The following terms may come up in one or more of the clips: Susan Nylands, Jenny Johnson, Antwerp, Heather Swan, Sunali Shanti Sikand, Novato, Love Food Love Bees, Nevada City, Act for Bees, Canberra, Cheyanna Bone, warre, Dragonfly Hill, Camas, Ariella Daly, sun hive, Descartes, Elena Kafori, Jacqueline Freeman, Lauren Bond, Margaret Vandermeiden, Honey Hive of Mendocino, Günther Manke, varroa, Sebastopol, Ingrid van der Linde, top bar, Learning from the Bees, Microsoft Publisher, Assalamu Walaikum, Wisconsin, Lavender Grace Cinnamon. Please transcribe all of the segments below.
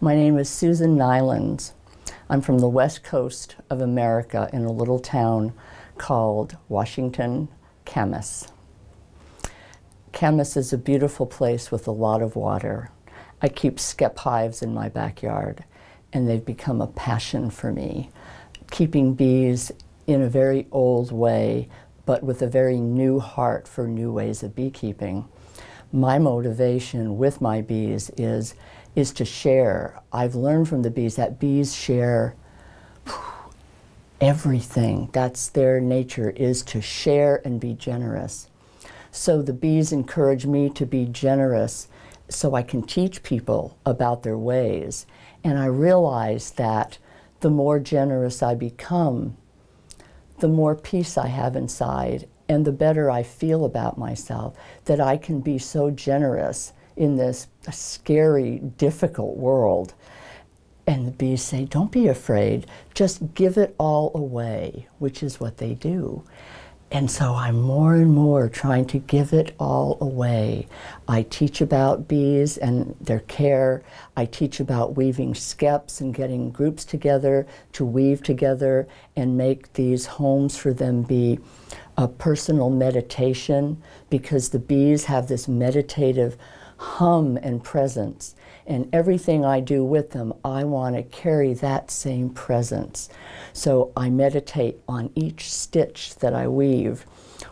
My name is Susan Nylands. I'm from the west coast of America in a little town called Washington, Camas. Camas is a beautiful place with a lot of water. I keep skep hives in my backyard, and they've become a passion for me. Keeping bees in a very old way, but with a very new heart for new ways of beekeeping. My motivation with my bees is to share. I've learned from the bees that bees share everything. That's their nature, is to share and be generous. So the bees encourage me to be generous so I can teach people about their ways. And I realize that the more generous I become, the more peace I have inside and the better I feel about myself, that I can be so generous in this scary, difficult world. And the bees say, don't be afraid, just give it all away, which is what they do. And so I'm more and more trying to give it all away. I teach about bees and their care. I teach about weaving skeps and getting groups together to weave together and make these homes for them be a personal meditation, because the bees have this meditative hum and presence. And everything I do with them, I want to carry that same presence. So I meditate on each stitch that I weave.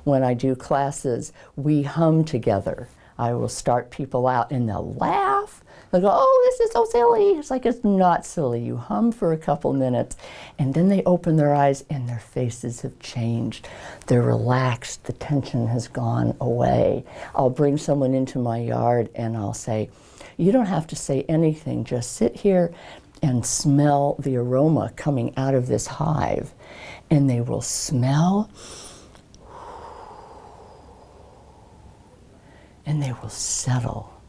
When I do classes, we hum together. I will start people out and they'll laugh. They'll go, oh, this is so silly. It's like, it's not silly. You hum for a couple minutes and then they open their eyes and their faces have changed. They're relaxed. The tension has gone away. I'll bring someone into my yard and I'll say, you don't have to say anything, just sit here and smell the aroma coming out of this hive. And they will smell, and they will settle.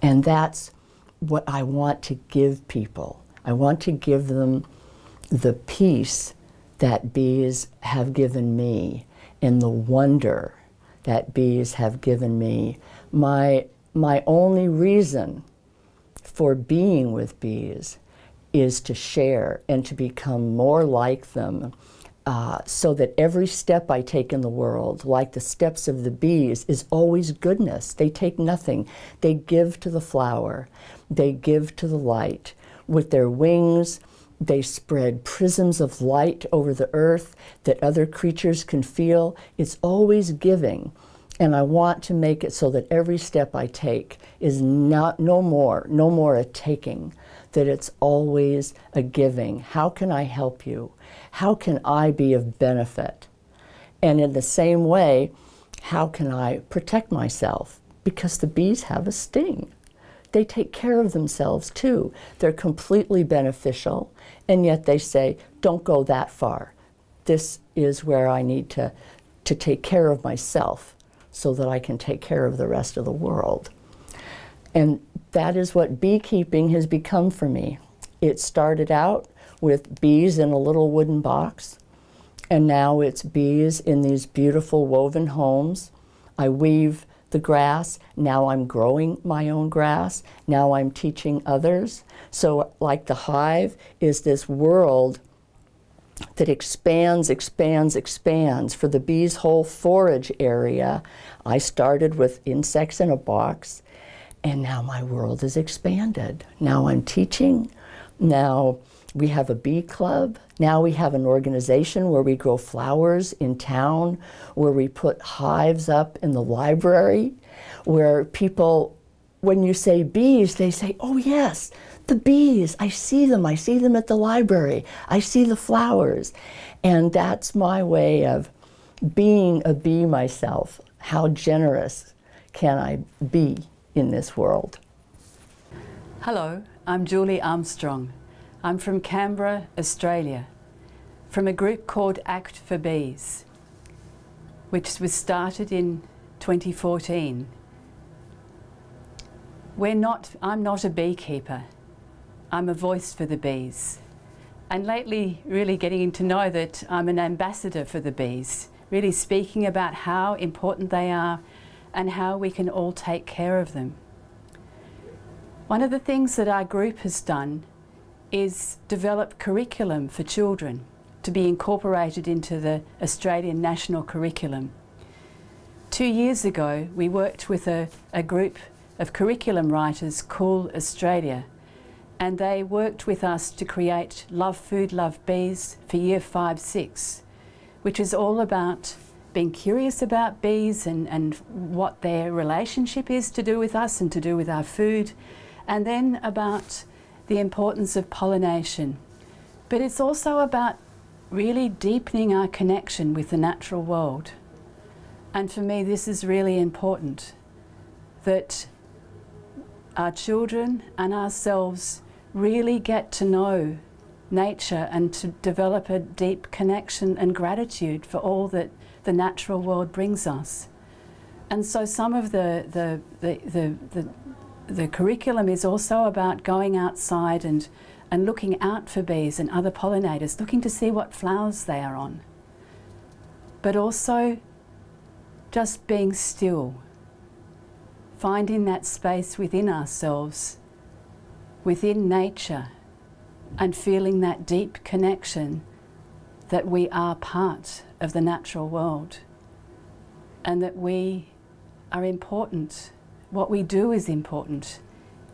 And that's what I want to give people. I want to give them the peace that bees have given me and the wonder that bees have given me. My only reason for being with bees is to share and to become more like them, so that every step I take in the world, like the steps of the bees, is always goodness. They take nothing. They give to the flower. They give to the light. With their wings, they spread prisms of light over the earth that other creatures can feel. It's always giving. And I want to make it so that every step I take is no more a taking, that it's always a giving. How can I help you? How can I be of benefit? And in the same way, how can I protect myself? Because the bees have a sting. They take care of themselves too. They're completely beneficial, and yet they say, don't go that far. This is where I need to take care of myself, so that I can take care of the rest of the world. And that is what beekeeping has become for me. It started out with bees in a little wooden box, and now it's bees in these beautiful woven homes. I weave the grass, now I'm growing my own grass, now I'm teaching others. So like the hive is this world that expands. For the bees' whole forage area, I started with insects in a box, and now my world is expanded. Now I'm teaching. Now we have a bee club. Now we have an organization where we grow flowers in town, where we put hives up in the library, where people, when you say bees, they say, oh yes, the bees, I see them at the library, I see the flowers. And that's my way of being a bee myself. How generous can I be in this world? Hello, I'm Julie Armstrong. I'm from Canberra, Australia, from a group called Act for Bees, which was started in 2014. I'm not a beekeeper. I'm a voice for the bees, and lately really getting to know that I'm an ambassador for the bees, really speaking about how important they are and how we can all take care of them. One of the things that our group has done is develop curriculum for children to be incorporated into the Australian National Curriculum. 2 years ago, we worked with a group of curriculum writers, Cool Australia, and they worked with us to create Love Food Love Bees for year 5-6, which is all about being curious about bees and what their relationship is to do with us and to do with our food, and then about the importance of pollination. But it's also about really deepening our connection with the natural world. And for me, this is really important, that our children and ourselves really get to know nature and to develop a deep connection and gratitude for all that the natural world brings us. And so some of the curriculum is also about going outside and looking out for bees and other pollinators, looking to see what flowers they are on. But also just being still, finding that space within ourselves, within nature, and feeling that deep connection that we are part of the natural world and that we are important. What we do is important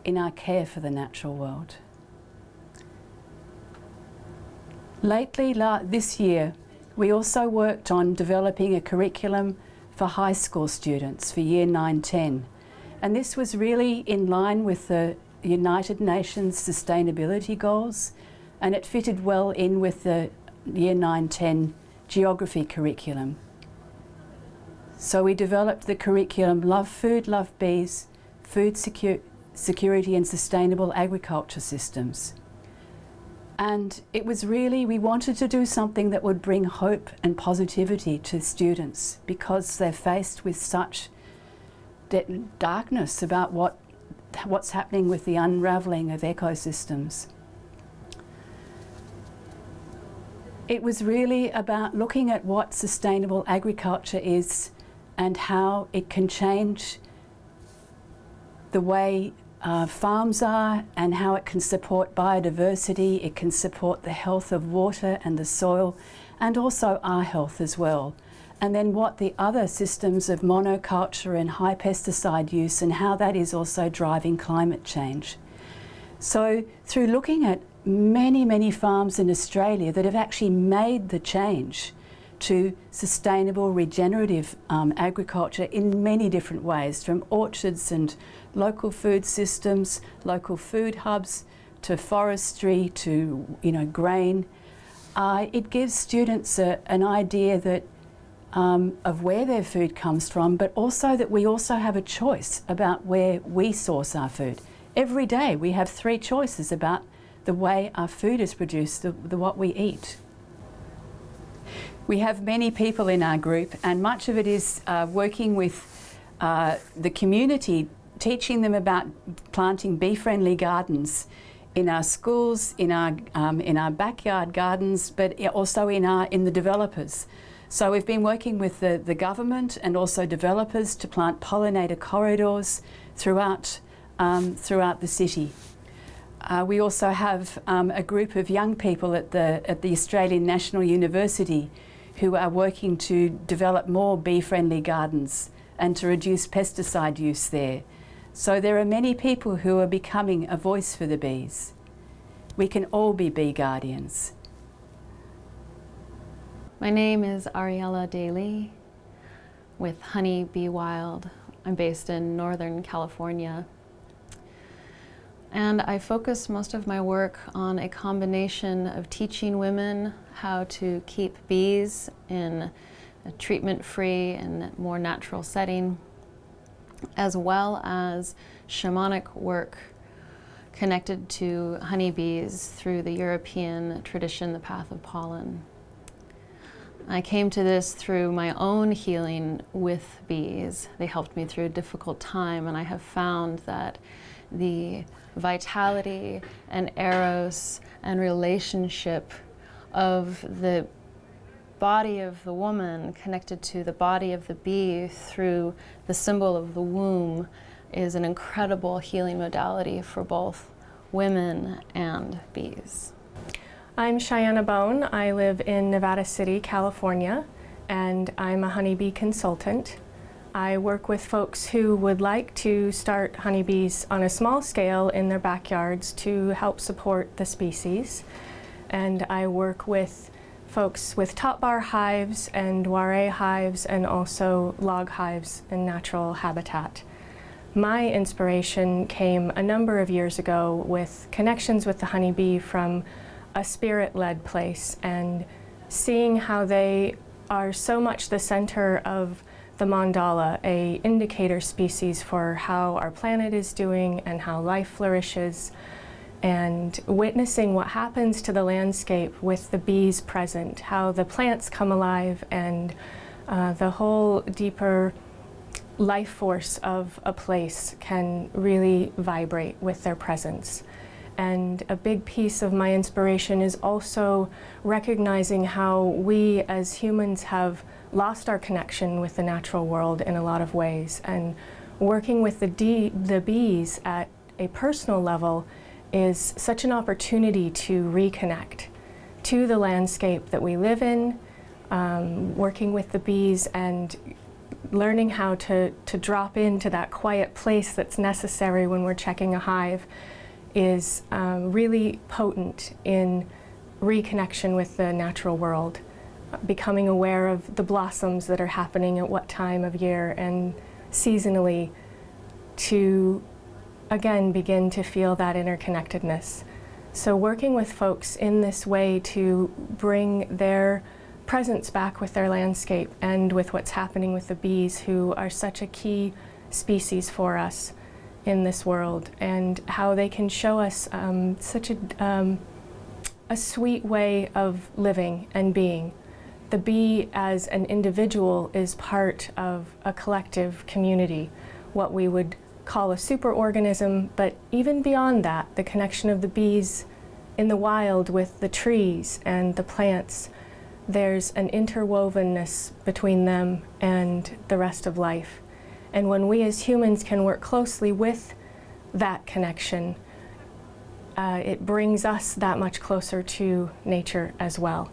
in our care for the natural world. Lately, this year, we also worked on developing a curriculum for high school students for year 9-10. And this was really in line with the United Nations Sustainability Goals, and it fitted well in with the year 9-10 geography curriculum. So we developed the curriculum Love Food, Love Bees, Food Security and Sustainable Agriculture Systems. And it was really, we wanted to do something that would bring hope and positivity to students because they're faced with such darkness about what's happening with the unravelling of ecosystems. It was really about looking at what sustainable agriculture is and how it can change the way farms are and how it can support biodiversity, it can support the health of water and the soil and also our health as well. And then what the other systems of monoculture and high pesticide use and how that is also driving climate change. So through looking at many, many farms in Australia that have actually made the change to sustainable regenerative agriculture in many different ways, from orchards and local food systems, local food hubs, to forestry, to grain. It gives students an idea that of where their food comes from, but also that we also have a choice about where we source our food. Every day we have three choices about the way our food is produced, what we eat. We have many people in our group, and much of it is working with the community, teaching them about planting bee-friendly gardens in our schools, in our backyard gardens, but also in the developers. So we've been working with the government and also developers to plant pollinator corridors throughout the city. We also have a group of young people at the Australian National University who are working to develop more bee-friendly gardens and to reduce pesticide use there. So there are many people who are becoming a voice for the bees. We can all be bee guardians. My name is Ariella Daly with Honey Bee Wild. I'm based in Northern California. And I focus most of my work on a combination of teaching women how to keep bees in a treatment-free and more natural setting, as well as shamanic work connected to honeybees through the European tradition, the Path of Pollen. I came to this through my own healing with bees. They helped me through a difficult time, and I have found that the vitality and eros and relationship of the body of the woman connected to the body of the bee through the symbol of the womb is an incredible healing modality for both women and bees. I'm Cheyanna Bone. I live in Nevada City, California, and I'm a honeybee consultant. I work with folks who would like to start honeybees on a small scale in their backyards to help support the species. And I work with folks with top bar hives and warre hives and also log hives and natural habitat. My inspiration came a number of years ago with connections with the honeybee from a spirit-led place and seeing how they are so much the center of the mandala, an indicator species for how our planet is doing and how life flourishes, and witnessing what happens to the landscape with the bees present, how the plants come alive and the whole deeper life force of a place can really vibrate with their presence. And a big piece of my inspiration is also recognizing how we as humans have lost our connection with the natural world in a lot of ways, and working with the bees at a personal level is such an opportunity to reconnect to the landscape that we live in, working with the bees and learning how to drop into that quiet place that's necessary when we're checking a hive is really potent in reconnection with the natural world, becoming aware of the blossoms that are happening at what time of year and seasonally, to again begin to feel that interconnectedness. So working with folks in this way to bring their presence back with their landscape and with what's happening with the bees, who are such a key species for us in this world, and how they can show us such a sweet way of living and being. The bee as an individual is part of a collective community, what we would call a superorganism, but even beyond that, the connection of the bees in the wild with the trees and the plants, there's an interwovenness between them and the rest of life. And when we as humans can work closely with that connection, it brings us that much closer to nature as well.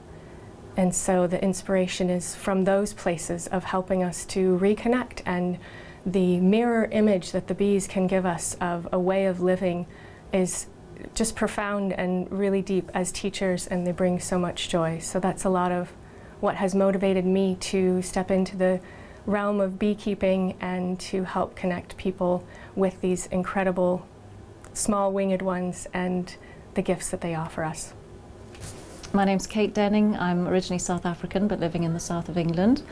And so the inspiration is from those places of helping us to reconnect, and the mirror image that the bees can give us of a way of living is just profound and really deep as teachers, and they bring so much joy. So that's a lot of what has motivated me to step into the realm of beekeeping and to help connect people with these incredible small winged ones and the gifts that they offer us. My name's Kate Denning. I'm originally South African but living in the south of England.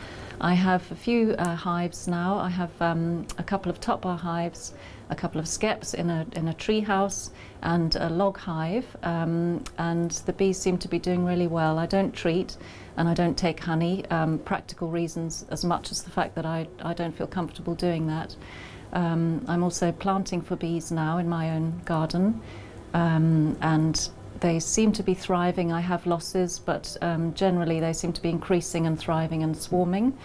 I have a few hives now. I have a couple of top bar hives, a couple of skeps in a tree house and a log hive, and the bees seem to be doing really well. I don't treat and I don't take honey, practical reasons as much as the fact that I don't feel comfortable doing that. I'm also planting for bees now in my own garden, and they seem to be thriving. I have losses, but generally they seem to be increasing and thriving and swarming.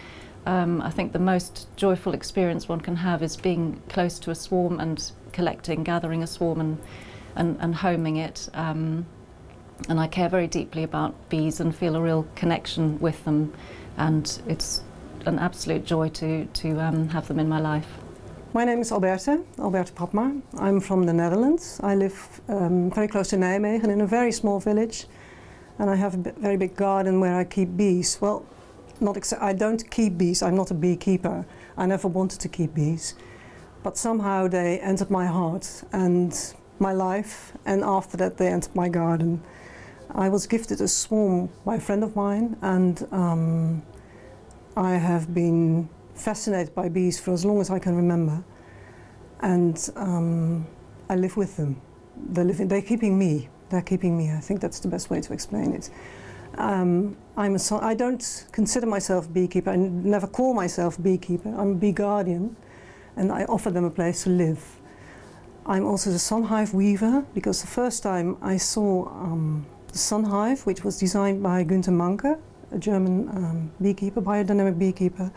I think the most joyful experience one can have is being close to a swarm and collecting, gathering a swarm and homing it. And I care very deeply about bees and feel a real connection with them. And it's an absolute joy to have them in my life. My name is Alberte Papma. I'm from the Netherlands. I live very close to Nijmegen in a very small village, and I have a very big garden where I keep bees. Well, I don't keep bees, I'm not a beekeeper. I never wanted to keep bees, but somehow they entered my heart and my life, and after that they entered my garden. I was gifted a swarm by a friend of mine, and I have been fascinated by bees for as long as I can remember, and I live with them. They're keeping me. They're keeping me. I think that's the best way to explain it. I don't consider myself a beekeeper. I never call myself a beekeeper. I'm a bee guardian, and I offer them a place to live. I'm also the sun hive weaver, because the first time I saw the sun hive, which was designed by Günther Manke, a German beekeeper, biodynamic beekeeper,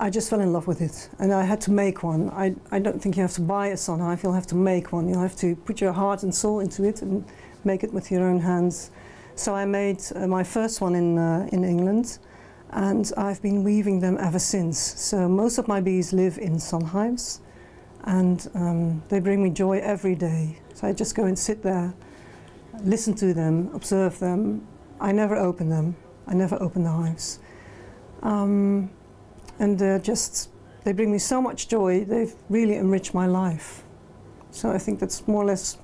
I just fell in love with it, and I had to make one. I don't think you have to buy a sun hive, you'll have to make one. You'll have to put your heart and soul into it and make it with your own hands. So I made my first one in England, and I've been weaving them ever since. So most of my bees live in sun hives, and they bring me joy every day. So I just go and sit there, listen to them, observe them. I never open them. I never open the hives. And they bring me so much joy. They've really enriched my life. So I think that's more or less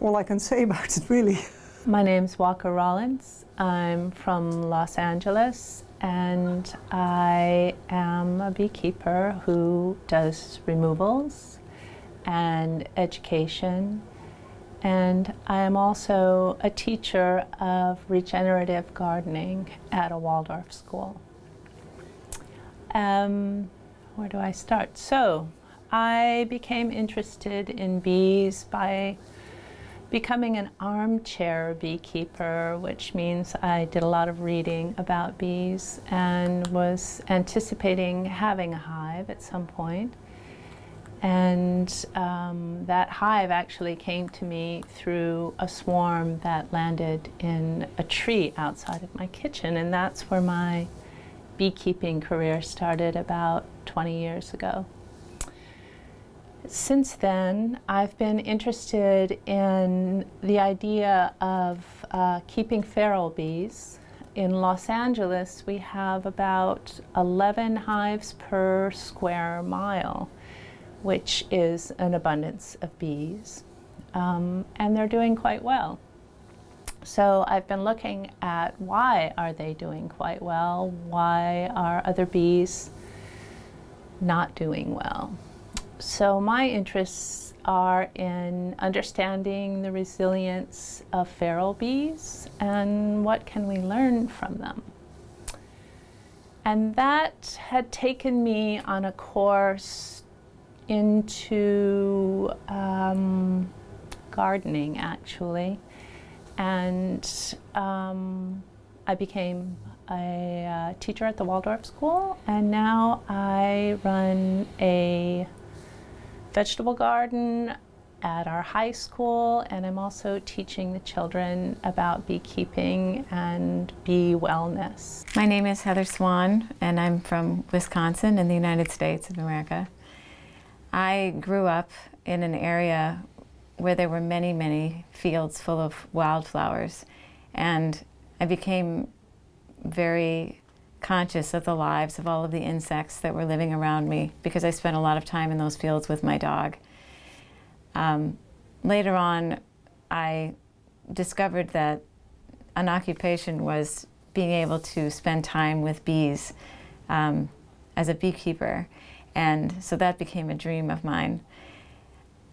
all I can say about it, really. My name's Walker Rollins. I'm from Los Angeles, and I am a beekeeper who does removals and education. And I am also a teacher of regenerative gardening at a Waldorf school. Where do I start? So I became interested in bees by becoming an armchair beekeeper, which means I did a lot of reading about bees and was anticipating having a hive at some point. And that hive actually came to me through a swarm that landed in a tree outside of my kitchen, and that's where my beekeeping career started about 20 years ago. Since then, I've been interested in the idea of keeping feral bees. In Los Angeles, we have about 11 hives per square mile, which is an abundance of bees, and they're doing quite well. So I've been looking at why are they doing quite well? Why are other bees not doing well? So my interests are in understanding the resilience of feral bees and what can we learn from them. And that had taken me on a course into gardening, actually. And I became a teacher at the Waldorf school, and now I run a vegetable garden at our high school, and I'm also teaching the children about beekeeping and bee wellness. My name is Heather Swan, and I'm from Wisconsin in the United States of America. I grew up in an area where there were many, many fields full of wildflowers, and I became very conscious of the lives of all of the insects that were living around me because I spent a lot of time in those fields with my dog. Later on, I discovered that an occupation was being able to spend time with bees as a beekeeper, and so that became a dream of mine.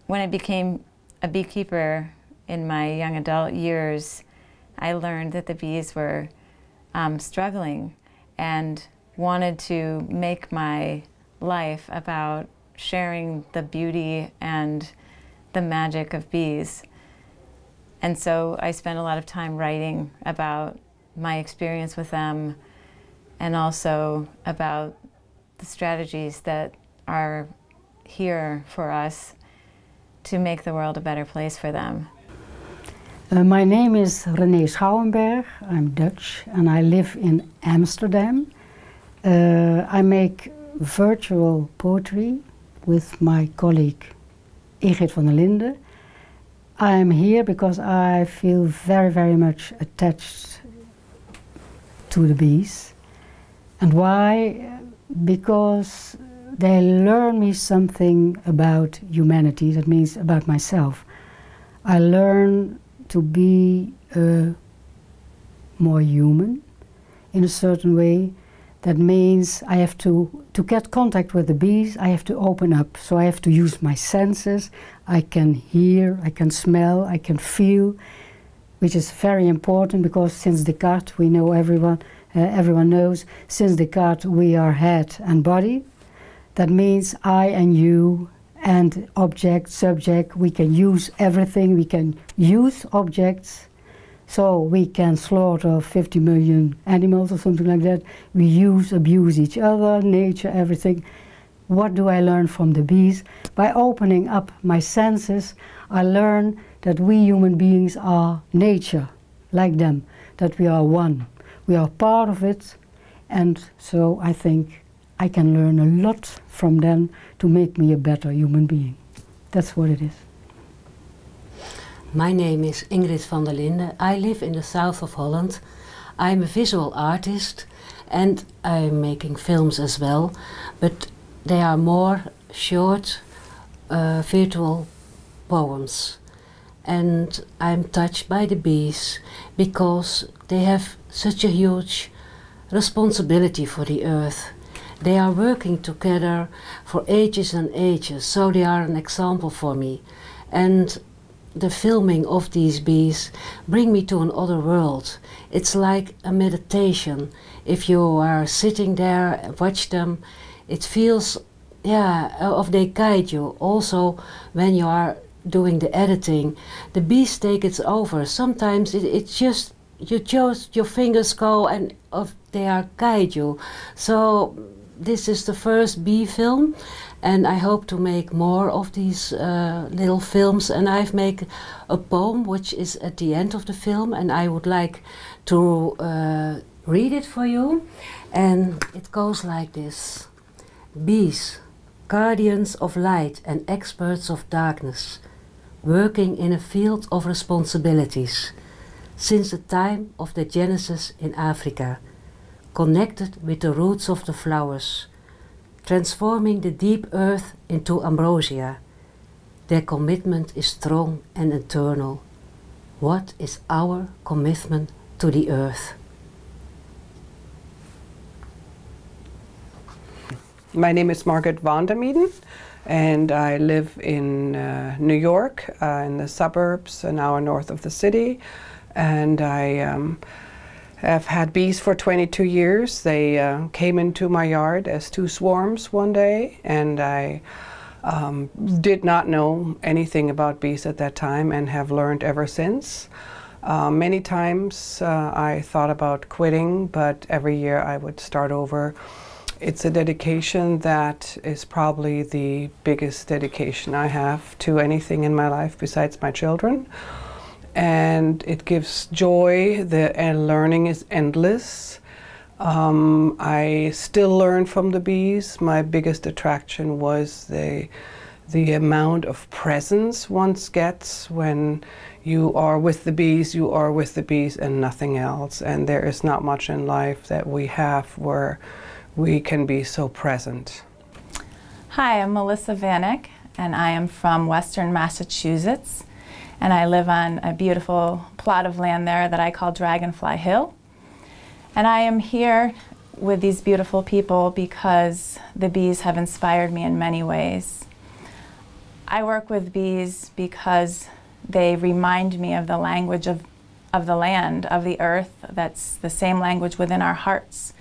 When I became a beekeeper in my young adult years, I learned that the bees were struggling and wanted to make my life about sharing the beauty and the magic of bees. And so I spent a lot of time writing about my experience with them and also about the strategies that are here for us to make the world a better place for them. My name is René Schauenberg. I'm Dutch, and I live in Amsterdam. I make virtual poetry with my colleague Egit van der Linde. I am here because I feel very, very much attached to the bees. And why? Because they learn me something about humanity, that means about myself. I learn to be more human in a certain way. That means I have to get contact with the bees, I have to open up. So I have to use my senses. I can hear, I can smell, I can feel, which is very important because since Descartes, we know everyone knows, since Descartes we are head and body. That means I and you and object, subject, we can use everything, we can use objects. So we can slaughter 50 million animals or something like that. We use, abuse each other, nature, everything. What do I learn from the bees? By opening up my senses, I learn that we human beings are nature, like them, that we are one. We are part of it, and so I think I can learn a lot from them to make me a better human being. That's what it is. My name is Ingrid van der Linde. I live in the south of Holland. I'm a visual artist and I'm making films as well, but they are more short, virtual poems. And I'm touched by the bees because they have such a huge responsibility for the earth. They are working together for ages and ages, so they are an example for me. And the filming of these bees bring me to another world. It's like a meditation. If you are sitting there and watch them, it feels, yeah, they guide you. Also, when you are doing the editing, the bees take it over. Sometimes it's just, you just, your fingers go and they are guide you. So this is the first bee film, and I hope to make more of these little films. And I've made a poem which is at the end of the film, and I would like to read it for you. And it goes like this. Bees, guardians of light and experts of darkness, working in a field of responsibilities since the time of their genesis in Africa, connected with the roots of the flowers, transforming the deep earth into ambrosia. Their commitment is strong and eternal. What is our commitment to the earth? My name is Margaret Vandermeiden, and I live in New York, in the suburbs, an hour north of the city. And I have had bees for 22 years. They came into my yard as two swarms one day, and I did not know anything about bees at that time and have learned ever since. Many times I thought about quitting, but every year I would start over. It's a dedication that is probably the biggest dedication I have to anything in my life besides my children. And it gives joy, and learning is endless. I still learn from the bees. My biggest attraction was the amount of presence one gets when you are with the bees, you are with the bees and nothing else. And there is not much in life that we have where we can be so present. Hi, I'm Melissa Vanek, and I am from Western Massachusetts. And I live on a beautiful plot of land there that I call Dragonfly Hill. And I am here with these beautiful people because the bees have inspired me in many ways. I work with bees because they remind me of the language of the land, of the earth, that's the same language within our hearts.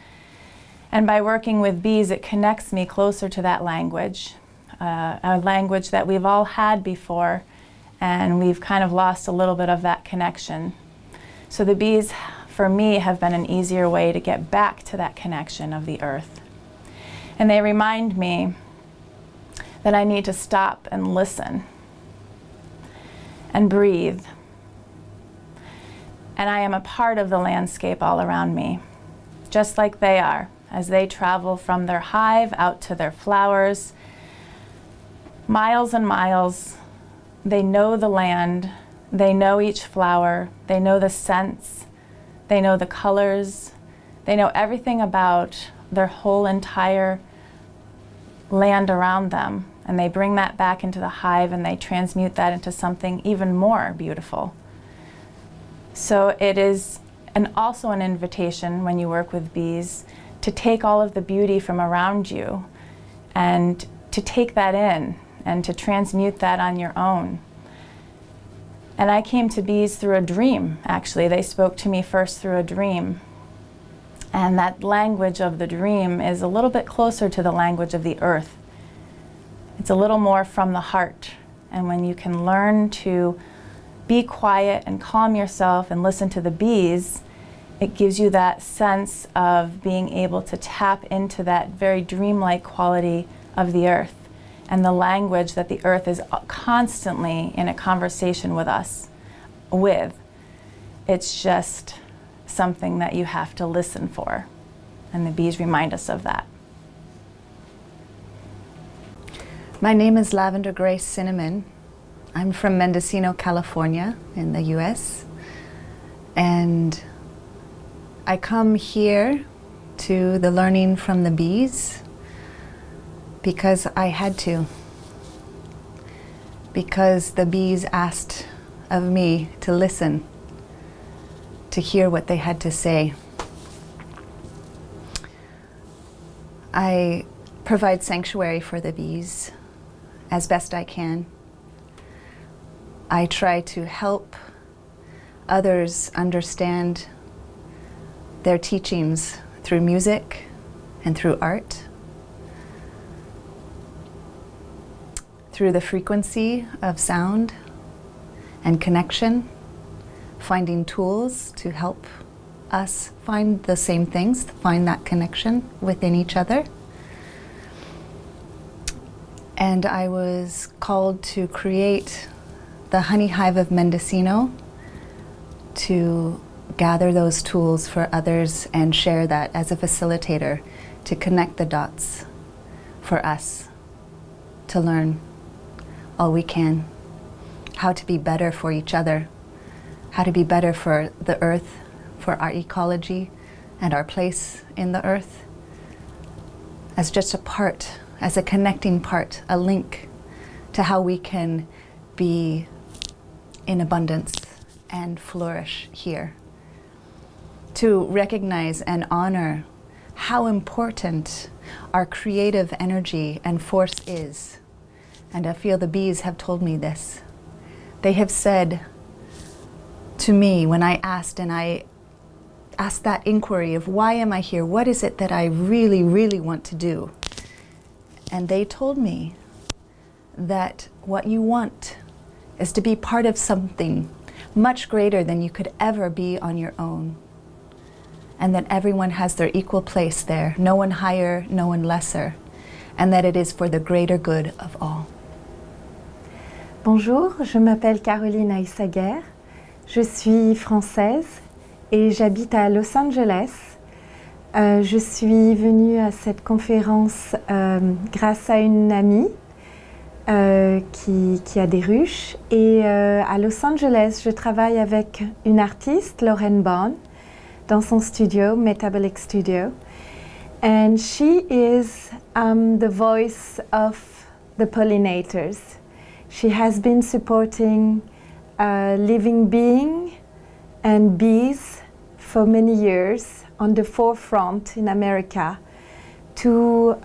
And by working with bees, it connects me closer to that language, a language that we've all had before, and we've kind of lost a little bit of that connection. So the bees, for me, have been an easier way to get back to that connection of the earth. And they remind me that I need to stop and listen and breathe. And I am a part of the landscape all around me, just like they are, as they travel from their hive out to their flowers, miles and miles. They know the land, they know each flower, they know the scents, they know the colors, they know everything about their whole entire land around them. And they bring that back into the hive and they transmute that into something even more beautiful. So it is also an invitation when you work with bees to take all of the beauty from around you and to take that in, and to transmute that on your own. And I came to bees through a dream, actually. They spoke to me first through a dream. And that language of the dream is a little bit closer to the language of the earth. It's a little more from the heart. And when you can learn to be quiet and calm yourself and listen to the bees, it gives you that sense of being able to tap into that very dreamlike quality of the earth and the language that the earth is constantly in a conversation with us with. It's just something that you have to listen for, and the bees remind us of that. My name is Lavender Grace Cinnamon. I'm from Mendocino, California in the US, and I come here to the learning from the bees because I had to, because the bees asked of me to listen, to hear what they had to say. I provide sanctuary for the bees as best I can. I try to help others understand their teachings through music and through art, through the frequency of sound and connection, finding tools to help us find the same things, find that connection within each other. And I was called to create the Honey Hive of Mendocino to gather those tools for others and share that as a facilitator to connect the dots for us to learn all we can, how to be better for each other, how to be better for the earth, for our ecology and our place in the earth, as just a part, as a connecting part, a link to how we can be in abundance and flourish here. To recognize and honor how important our creative energy and force is. And I feel the bees have told me this. They have said to me when I asked, and I asked that inquiry of why am I here? What is it that I really, really want to do? And they told me that what you want is to be part of something much greater than you could ever be on your own. And that everyone has their equal place there, no one higher, no one lesser, and that it is for the greater good of all. Bonjour, je m'appelle Caroline Aissaguer, je suis française et j'habite à Los Angeles. Je suis venue à cette conférence grâce à une amie qui a des ruches, et à Los Angeles je travaille avec une artiste, Lauren Bond, dans son studio, Metabolic Studio. And she is the voice of the pollinators. She has been supporting living being and bees for many years on the forefront in America to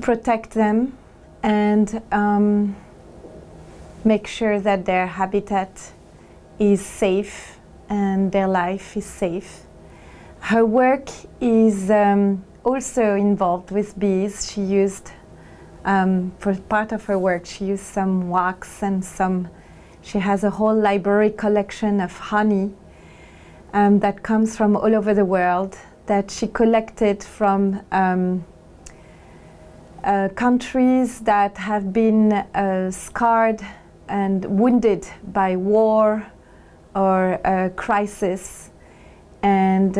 protect them and make sure that their habitat is safe and their life is safe. Her work is also involved with bees. She used, for part of her work, she used some wax and some, she has a whole library collection of honey that comes from all over the world, that she collected from countries that have been scarred and wounded by war, or a crisis, and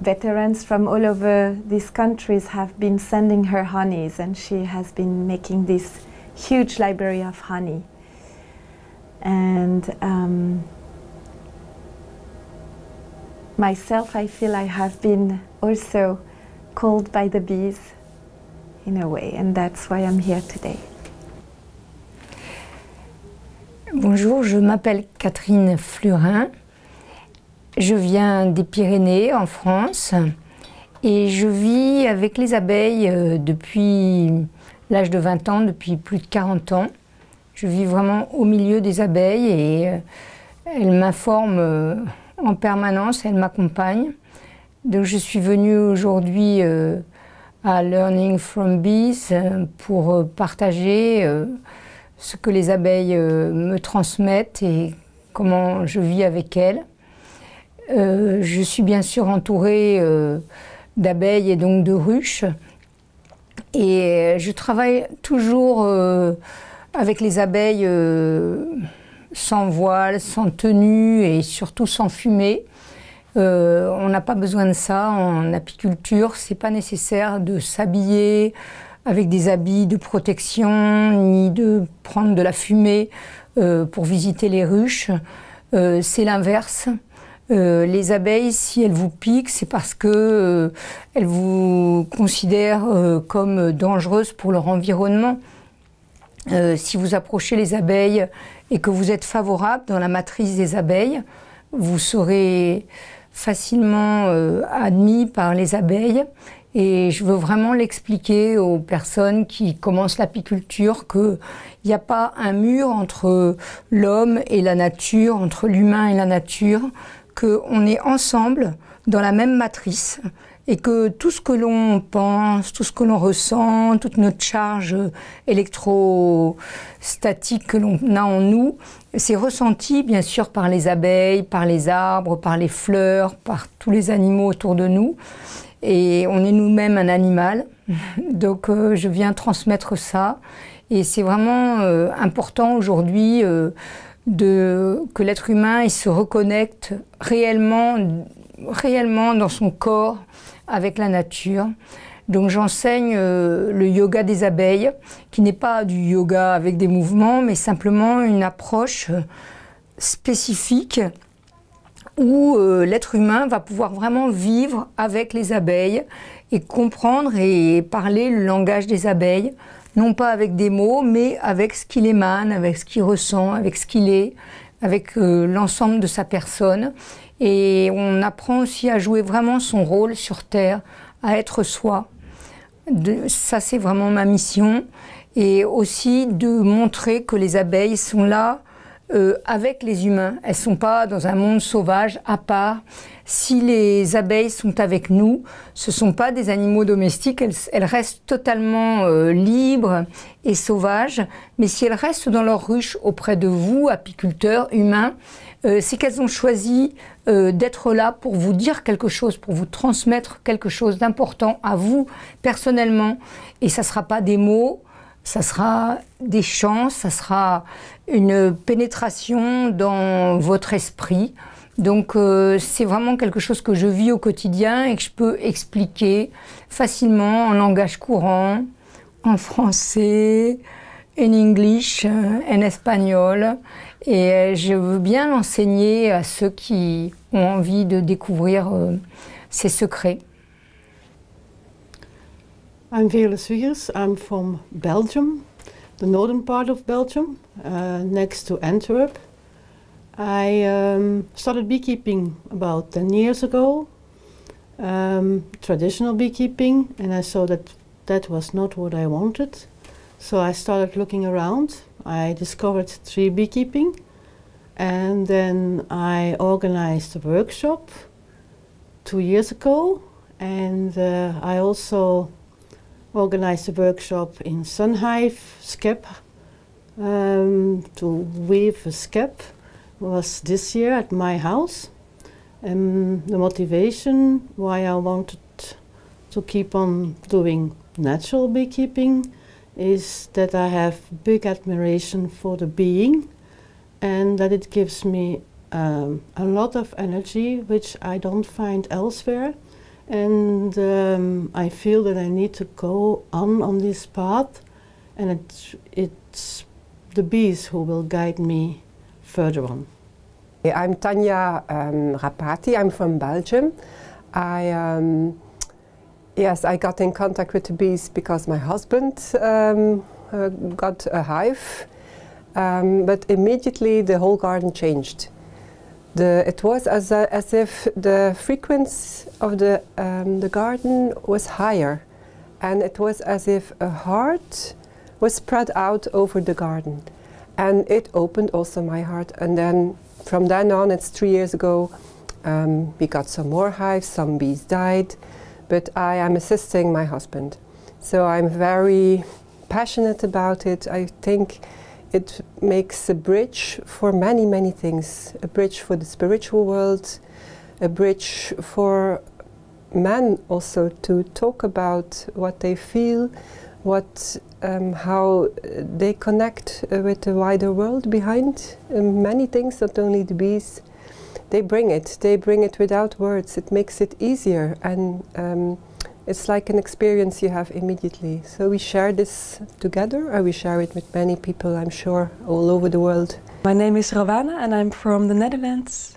veterans from all over these countries have been sending her honeys, and she has been making this huge library of honey. And myself, I feel I have been also called by the bees in a way, and that's why I'm here today. Bonjour, je m'appelle Catherine Flurin, je viens des Pyrénées en France et je vis avec les abeilles depuis l'âge de 20 ans, depuis plus de 40 ans. Je vis vraiment au milieu des abeilles et elles m'informent en permanence, elles m'accompagnent. Donc je suis venue aujourd'hui à Learning from Bees pour partager ce que les abeilles me transmettent et comment je vis avec elles. Je suis bien sûr entourée d'abeilles et donc de ruches. Et je travaille toujours avec les abeilles sans voile, sans tenue et surtout sans fumée. On n'a pas besoin de ça en apiculture, c'est pas nécessaire de s'habiller avec des habits de protection ni de prendre de la fumée pour visiter les ruches. C'est l'inverse. Les abeilles, si elles vous piquent, c'est parce que elles vous considèrent comme dangereuses pour leur environnement. Si vous approchez les abeilles et que vous êtes favorable dans la matrice des abeilles, vous serez facilement admis par les abeilles. Et je veux vraiment l'expliquer aux personnes qui commencent l'apiculture qu'il n'y a pas un mur entre l'homme et la nature, entre l'humain et la nature, qu'on est ensemble dans la même matrice et que tout ce que l'on pense, tout ce que l'on ressent, toute notre charge électrostatique que l'on a en nous, c'est ressenti bien sûr par les abeilles, par les arbres, par les fleurs, par tous les animaux autour de nous. Et on est nous-mêmes un animal, donc je viens transmettre ça. Et c'est vraiment important aujourd'hui que l'être humain il se reconnecte réellement dans son corps avec la nature. Donc j'enseigne le yoga des abeilles, qui n'est pas du yoga avec des mouvements, mais simplement une approche spécifique où l'être humain va pouvoir vraiment vivre avec les abeilles et comprendre et parler le langage des abeilles, non pas avec des mots, mais avec ce qu'il émane, avec ce qu'il ressent, avec ce qu'il est, avec l'ensemble de sa personne. Et on apprend aussi à jouer vraiment son rôle sur Terre, à être soi. Ça, c'est vraiment ma mission. Et aussi de montrer que les abeilles sont là avec les humains. Elles ne sont pas dans un monde sauvage à part. Si les abeilles sont avec nous, ce ne sont pas des animaux domestiques, elles restent totalement libres et sauvages. Mais si elles restent dans leur ruche auprès de vous, apiculteurs, humains, c'est qu'elles ont choisi d'être là pour vous dire quelque chose, pour vous transmettre quelque chose d'important à vous personnellement. Et ça ne sera pas des mots, ça sera des chants, ça sera une pénétration dans votre esprit. Donc c'est vraiment quelque chose que je vis au quotidien et que je peux expliquer facilement en langage courant, en français, en English, en espagnol. Et je veux bien l'enseigner à ceux qui ont envie de découvrir ces secrets. I'm Veerle Swiers. I'm from Belgium, the northern part of Belgium, next to Antwerp. I started beekeeping about 10 years ago, traditional beekeeping, and I saw that that was not what I wanted. So I started looking around. I discovered tree beekeeping, and then I organized a workshop 2 years ago, and I also organized a workshop in Sun Hive, skep, to weave a skep. Was this year at my house, and the motivation why I wanted to keep on doing natural beekeeping is that I have big admiration for the being, and that it gives me a lot of energy which I don't find elsewhere, and I feel that I need to go on this path, and it's the bees who will guide me further on. I'm Tanja Rapati. I'm from Belgium. I got in contact with the bees because my husband got a hive, but immediately the whole garden changed. It was as if the frequency of the garden was higher, and it was as if a heart was spread out over the garden. And it opened also my heart, and then from then on, it's 3 years ago, we got some more hives, some bees died, but I am assisting my husband. So I'm very passionate about it. I think it makes a bridge for many, many things. A bridge for the spiritual world, a bridge for men also to talk about what they feel, what, how they connect with the wider world behind. Many things, not only the bees. They bring it without words. It makes it easier, and it's like an experience you have immediately. So we share this together, or we share it with many people, I'm sure, all over the world. My name is Rawana and I'm from the Netherlands.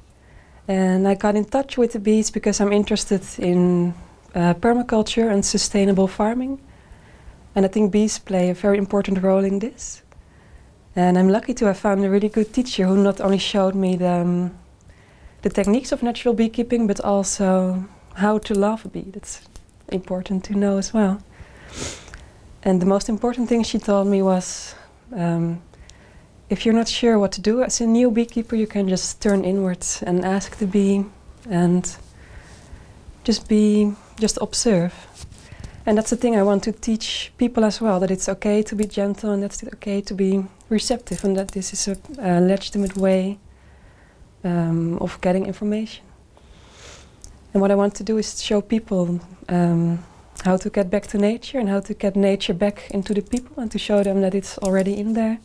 And I got in touch with the bees because I'm interested in permaculture and sustainable farming. And I think bees play a very important role in this. And I'm lucky to have found a really good teacher who not only showed me the techniques of natural beekeeping, but also how to love a bee. That's important to know as well. And the most important thing she told me was, if you're not sure what to do as a new beekeeper, you can just turn inwards and ask the bee and just observe. And that's the thing I want to teach people as well, that it's okay to be gentle, and that's okay to be receptive, and that this is a legitimate way of getting information. And what I want to do is show people how to get back to nature and how to get nature back into the people, and to show them that it's already in there.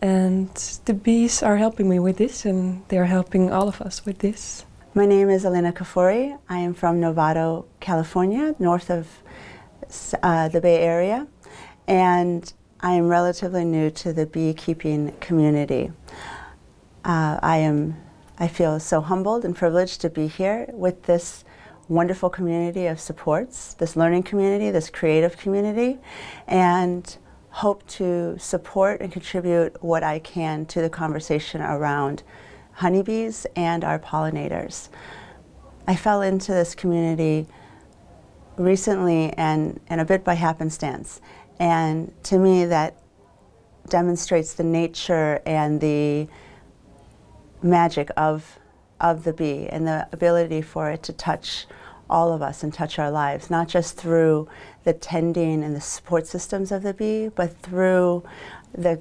And the bees are helping me with this, and they're helping all of us with this. My name is Elena Kafori. I am from Novato, California, north of the Bay Area. And I am relatively new to the beekeeping community. I feel so humbled and privileged to be here with this wonderful community of supports, this learning community, this creative community, and hope to support and contribute what I can to the conversation around honeybees and our pollinators. I fell into this community recently and a bit by happenstance, and to me that demonstrates the nature and the magic of the bee and the ability for it to touch all of us and touch our lives, not just through the tending and the support systems of the bee, but through the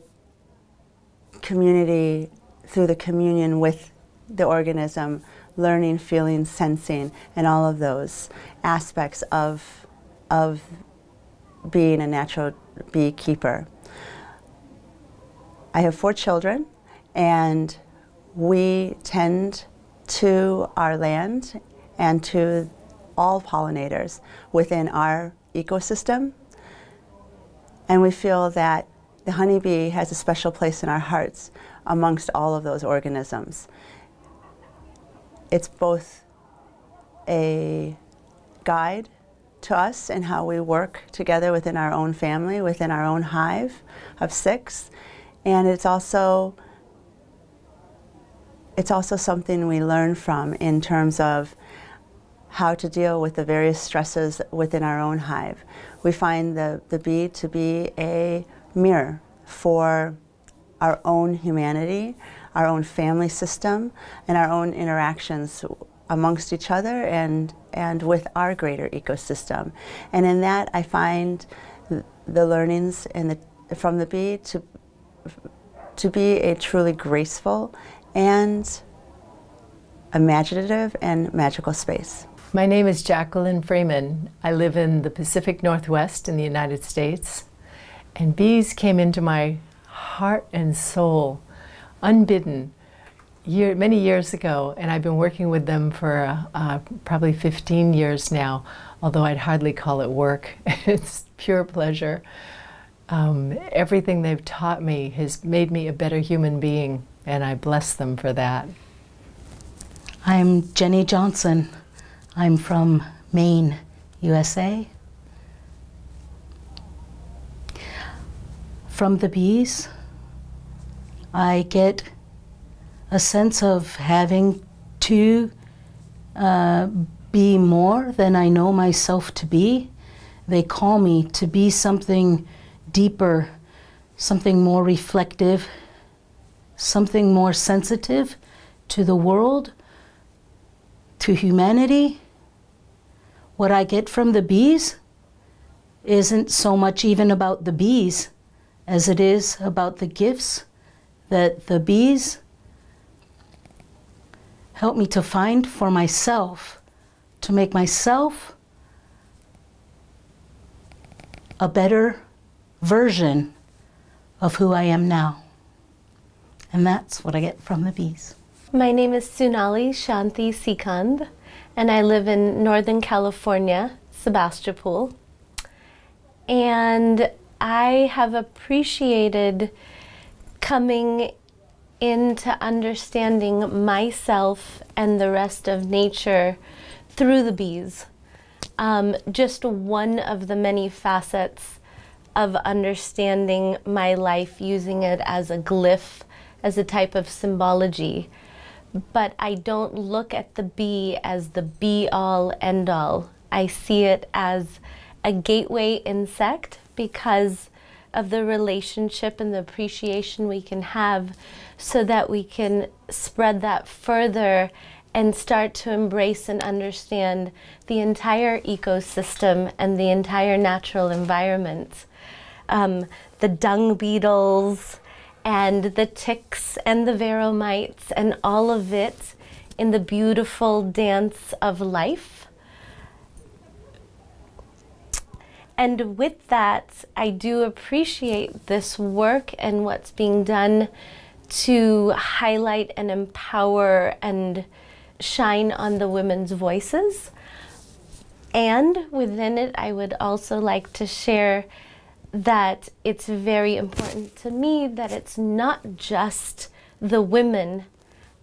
community, through the communion with the organism, learning, feeling, sensing, and all of those aspects of being a natural beekeeper. I have 4 children, and we tend to our land and to all pollinators within our ecosystem. And we feel that the honeybee has a special place in our hearts amongst all of those organisms. It's both a guide to us in how we work together within our own family, within our own hive of 6, and it's also something we learn from in terms of how to deal with the various stresses within our own hive. We find the bee to be a mirror for our own humanity, our own family system, and our own interactions amongst each other and with our greater ecosystem. And in that, I find the learnings from the bee to be a truly graceful and imaginative and magical space. My name is Jacqueline Freeman. I live in the Pacific Northwest in the United States, and bees came into my heart and soul unbidden many years ago, and I've been working with them for probably 15 years now, although I'd hardly call it work. It's pure pleasure. Everything they've taught me has made me a better human being, and I bless them for that. I'm Jenny Johnson. I'm from Maine, USA. From the bees, I get a sense of having to be more than I know myself to be. They call me to be something deeper, something more reflective, something more sensitive to the world, to humanity. What I get from the bees isn't so much even about the bees as it is about the gifts that the bees help me to find for myself, to make myself a better version of who I am now. And that's what I get from the bees. My name is Sunali Shanti Sikand, and I live in Northern California, Sebastopol. And I have appreciated coming into understanding myself and the rest of nature through the bees. Just one of the many facets of understanding my life, using it as a glyph, as a type of symbology. But I don't look at the bee as the be-all, end-all. I see it as a gateway insect because of the relationship and the appreciation we can have, so that we can spread that further and start to embrace and understand the entire ecosystem and the entire natural environment. The dung beetles and the ticks and the varroa mites and all of it in the beautiful dance of life. And with that, I do appreciate this work and what's being done to highlight and empower and shine on the women's voices. And within it, I would also like to share that it's very important to me that it's not just the women,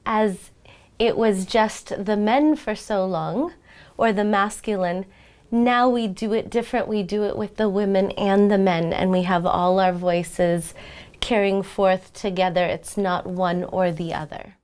as it was just the men for so long, or the masculine. Now we do it different. We do it with the women and the men, and we have all our voices carrying forth together. It's not one or the other.